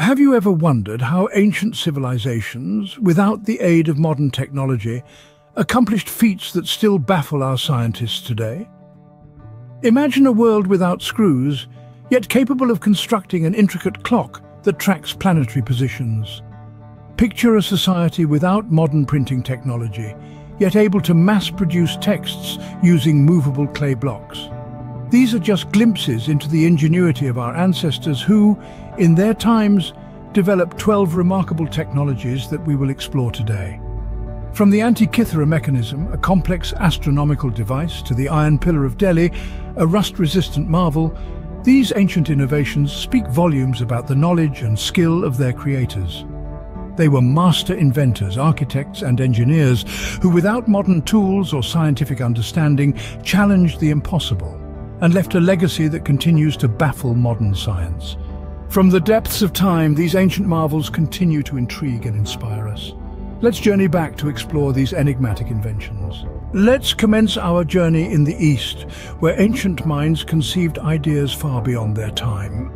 Have you ever wondered how ancient civilizations, without the aid of modern technology, accomplished feats that still baffle our scientists today? Imagine a world without screws, yet capable of constructing an intricate clock that tracks planetary positions. Picture a society without modern printing technology, yet able to mass-produce texts using movable clay blocks. These are just glimpses into the ingenuity of our ancestors who, in their times, developed 12 remarkable technologies that we will explore today. From the Antikythera mechanism, a complex astronomical device, to the Iron Pillar of Delhi, a rust-resistant marvel, these ancient innovations speak volumes about the knowledge and skill of their creators. They were master inventors, architects and engineers who, without modern tools or scientific understanding, challenged the impossible and left a legacy that continues to baffle modern science. From the depths of time, these ancient marvels continue to intrigue and inspire us. Let's journey back to explore these enigmatic inventions. Let's commence our journey in the East, where ancient minds conceived ideas far beyond their time.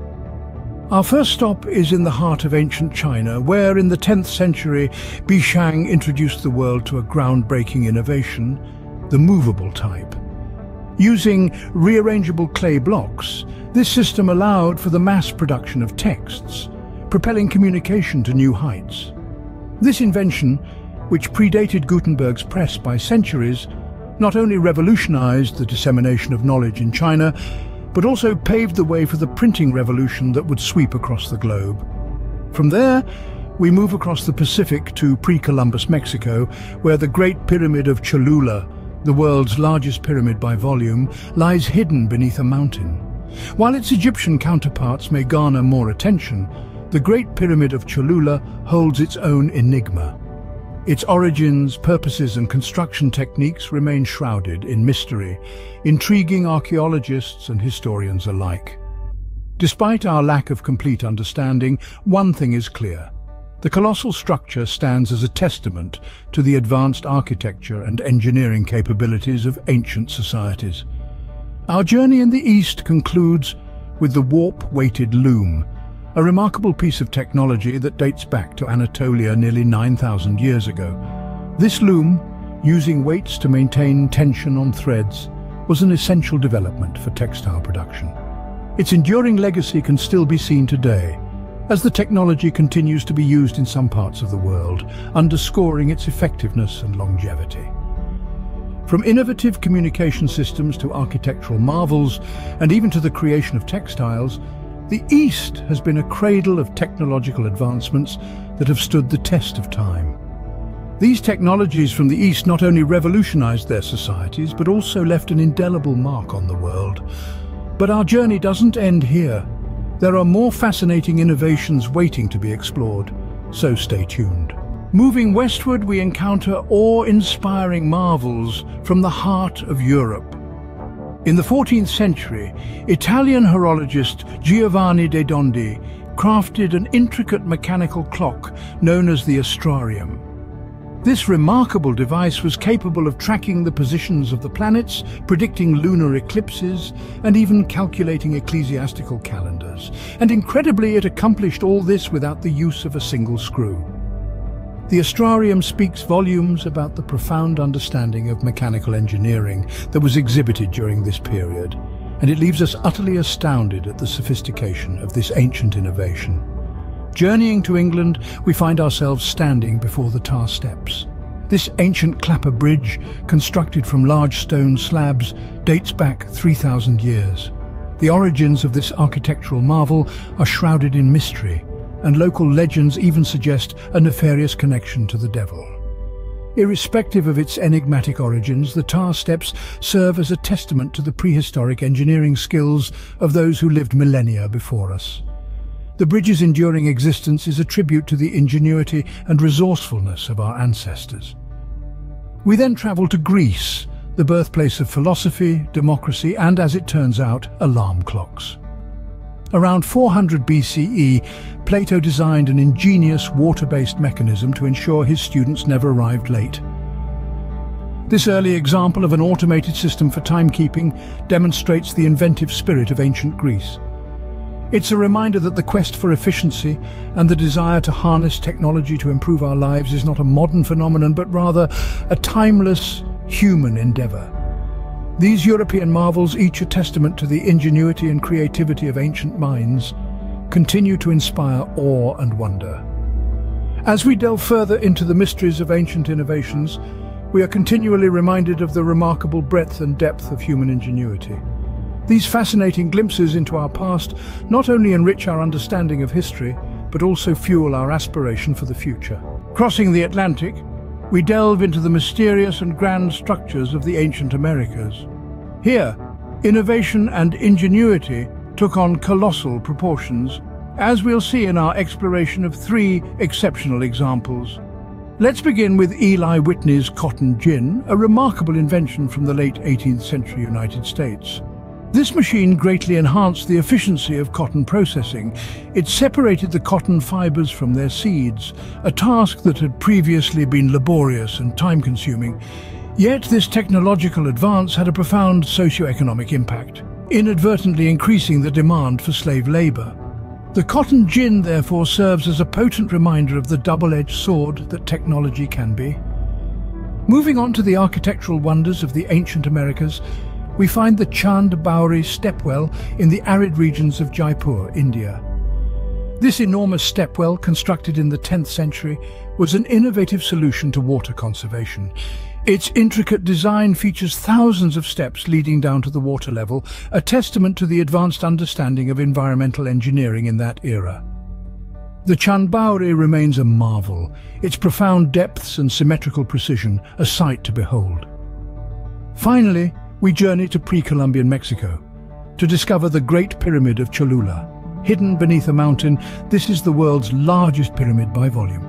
Our first stop is in the heart of ancient China, where in the 10th century, Bi Sheng introduced the world to a groundbreaking innovation, the movable type. Using rearrangeable clay blocks, this system allowed for the mass production of texts, propelling communication to new heights. This invention, which predated Gutenberg's press by centuries, not only revolutionized the dissemination of knowledge in China, but also paved the way for the printing revolution that would sweep across the globe. From there, we move across the Pacific to pre-Columbus Mexico, where the Great Pyramid of Cholula, the world's largest pyramid by volume, lies hidden beneath a mountain. While its Egyptian counterparts may garner more attention, the Great Pyramid of Cholula holds its own enigma. Its origins, purposes and construction techniques remain shrouded in mystery, intriguing archaeologists and historians alike. Despite our lack of complete understanding, one thing is clear. The colossal structure stands as a testament to the advanced architecture and engineering capabilities of ancient societies. Our journey in the East concludes with the warp-weighted loom, a remarkable piece of technology that dates back to Anatolia nearly 9,000 years ago. This loom, using weights to maintain tension on threads, was an essential development for textile production. Its enduring legacy can still be seen today, as the technology continues to be used in some parts of the world, underscoring its effectiveness and longevity. From innovative communication systems to architectural marvels, and even to the creation of textiles, the East has been a cradle of technological advancements that have stood the test of time. These technologies from the East not only revolutionized their societies, but also left an indelible mark on the world. But our journey doesn't end here. There are more fascinating innovations waiting to be explored, so stay tuned. Moving westward, we encounter awe-inspiring marvels from the heart of Europe. In the 14th century, Italian horologist Giovanni de Dondi crafted an intricate mechanical clock known as the Astrarium. This remarkable device was capable of tracking the positions of the planets, predicting lunar eclipses, and even calculating ecclesiastical calendars. And incredibly, it accomplished all this without the use of a single screw. The Astrarium speaks volumes about the profound understanding of mechanical engineering that was exhibited during this period, and it leaves us utterly astounded at the sophistication of this ancient innovation. Journeying to England, we find ourselves standing before the Tarr Steps. This ancient clapper bridge, constructed from large stone slabs, dates back 3,000 years. The origins of this architectural marvel are shrouded in mystery, and local legends even suggest a nefarious connection to the devil. Irrespective of its enigmatic origins, the Tarr Steps serve as a testament to the prehistoric engineering skills of those who lived millennia before us. The bridge's enduring existence is a tribute to the ingenuity and resourcefulness of our ancestors. We then travel to Greece, the birthplace of philosophy, democracy, and, as it turns out, alarm clocks. Around 400 BCE, Plato designed an ingenious water-based mechanism to ensure his students never arrived late. This early example of an automated system for timekeeping demonstrates the inventive spirit of ancient Greece. It's a reminder that the quest for efficiency and the desire to harness technology to improve our lives is not a modern phenomenon, but rather a timeless human endeavor. These European marvels, each a testament to the ingenuity and creativity of ancient minds, continue to inspire awe and wonder. As we delve further into the mysteries of ancient innovations, we are continually reminded of the remarkable breadth and depth of human ingenuity. These fascinating glimpses into our past not only enrich our understanding of history, but also fuel our aspiration for the future. Crossing the Atlantic, we delve into the mysterious and grand structures of the ancient Americas. Here, innovation and ingenuity took on colossal proportions, as we'll see in our exploration of three exceptional examples. Let's begin with Eli Whitney's cotton gin, a remarkable invention from the late 18th century United States. This machine greatly enhanced the efficiency of cotton processing. It separated the cotton fibers from their seeds, a task that had previously been laborious and time-consuming. Yet this technological advance had a profound socio-economic impact, inadvertently increasing the demand for slave labor. The cotton gin, therefore, serves as a potent reminder of the double-edged sword that technology can be. Moving on to the architectural wonders of the ancient Americas, we find the Chand Baori stepwell in the arid regions of Jaipur, India. This enormous stepwell, constructed in the 10th century, was an innovative solution to water conservation. Its intricate design features thousands of steps leading down to the water level, a testament to the advanced understanding of environmental engineering in that era. The Chand Baori remains a marvel, its profound depths and symmetrical precision a sight to behold. Finally, we journey to pre-Columbian Mexico to discover the Great Pyramid of Cholula. Hidden beneath a mountain, this is the world's largest pyramid by volume.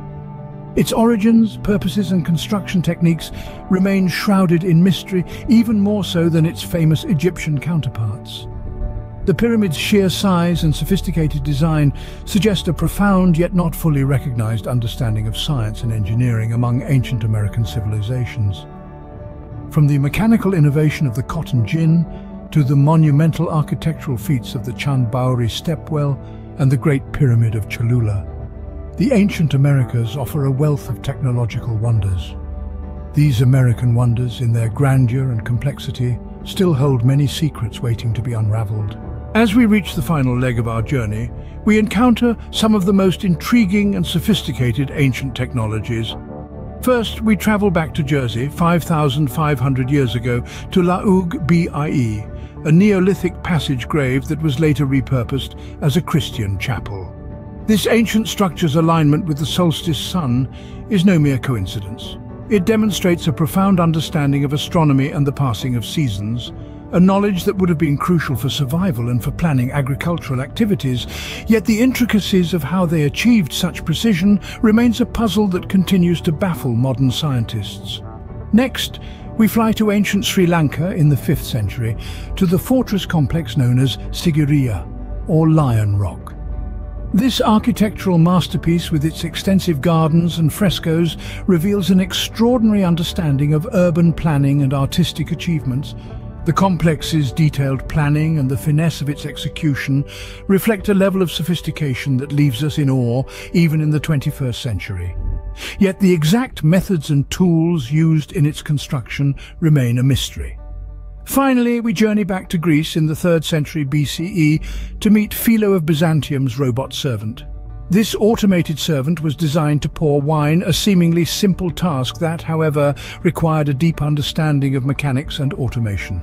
Its origins, purposes and construction techniques remain shrouded in mystery, even more so than its famous Egyptian counterparts. The pyramid's sheer size and sophisticated design suggest a profound yet not fully recognized understanding of science and engineering among ancient American civilizations. From the mechanical innovation of the cotton gin to the monumental architectural feats of the Chand Baori stepwell and the Great Pyramid of Cholula, the ancient Americas offer a wealth of technological wonders. These American wonders, in their grandeur and complexity, still hold many secrets waiting to be unraveled. As we reach the final leg of our journey, we encounter some of the most intriguing and sophisticated ancient technologies. First, we travel back to Jersey, 5,500 years ago, to La Hougue Bie, a Neolithic passage grave that was later repurposed as a Christian chapel. This ancient structure's alignment with the solstice sun is no mere coincidence. It demonstrates a profound understanding of astronomy and the passing of seasons, a knowledge that would have been crucial for survival and for planning agricultural activities, yet the intricacies of how they achieved such precision remains a puzzle that continues to baffle modern scientists. Next, we fly to ancient Sri Lanka in the 5th century, to the fortress complex known as Sigiriya, or Lion Rock. This architectural masterpiece, with its extensive gardens and frescoes, reveals an extraordinary understanding of urban planning and artistic achievements. The complex's detailed planning and the finesse of its execution reflect a level of sophistication that leaves us in awe even in the 21st century. Yet the exact methods and tools used in its construction remain a mystery. Finally, we journey back to Greece in the 3rd century BCE to meet Philo of Byzantium's robot servant. This automated servant was designed to pour wine, a seemingly simple task that, however, required a deep understanding of mechanics and automation.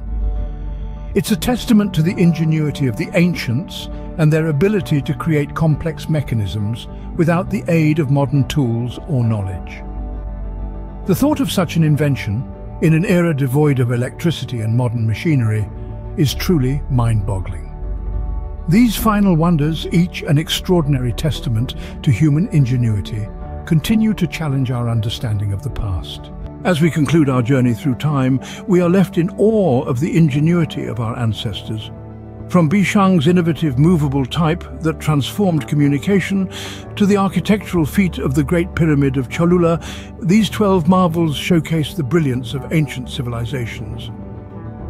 It's a testament to the ingenuity of the ancients and their ability to create complex mechanisms without the aid of modern tools or knowledge. The thought of such an invention, in an era devoid of electricity and modern machinery, is truly mind-boggling. These final wonders, each an extraordinary testament to human ingenuity, continue to challenge our understanding of the past. As we conclude our journey through time, we are left in awe of the ingenuity of our ancestors. From Bi Sheng's innovative movable type that transformed communication to the architectural feat of the Great Pyramid of Cholula, these 12 marvels showcase the brilliance of ancient civilizations.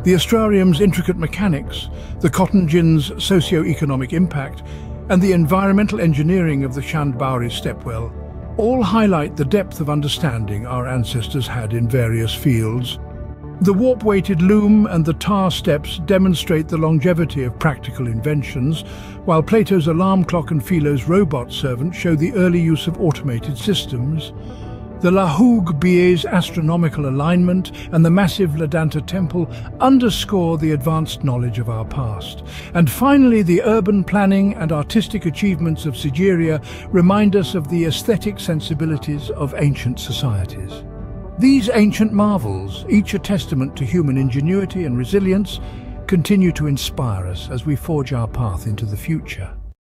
the astrarium's intricate mechanics, the cotton gin's socio-economic impact, and the environmental engineering of the Chand Baori stepwell all highlight the depth of understanding our ancestors had in various fields. The warp-weighted loom and the Tarr Steps demonstrate the longevity of practical inventions, while Plato's alarm clock and Philo's robot servant show the early use of automated systems. The La Hougue Bie's astronomical alignment and the massive Ladanta temple underscore the advanced knowledge of our past. And finally, the urban planning and artistic achievements of Sigiriya remind us of the aesthetic sensibilities of ancient societies. These ancient marvels, each a testament to human ingenuity and resilience, continue to inspire us as we forge our path into the future.